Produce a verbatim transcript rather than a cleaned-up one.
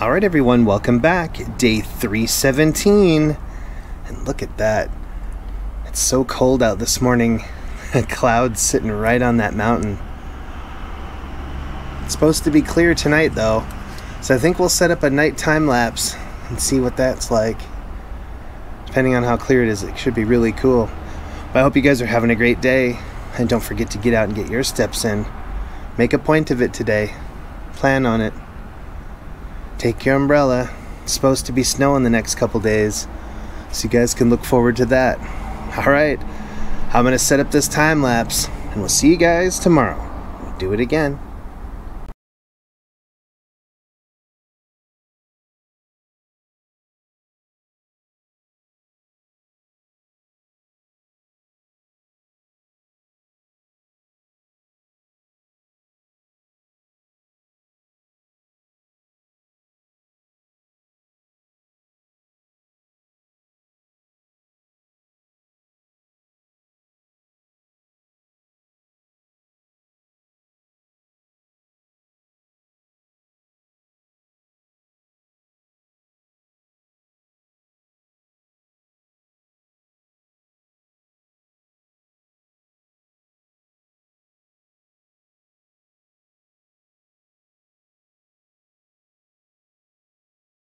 All right, everyone, welcome back. Day three seventeen. And look at that. It's so cold out this morning. Clouds sitting right on that mountain. It's supposed to be clear tonight, though. So I think we'll set up a nighttime lapse and see what that's like. Depending on how clear it is, it should be really cool. But I hope you guys are having a great day. And don't forget to get out and get your steps in. Make a point of it today. Plan on it. Take your umbrella. It's supposed to be snow in the next couple days, so you guys can look forward to that. All right, I'm gonna set up this time lapse, and we'll see you guys tomorrow. We'll do it again.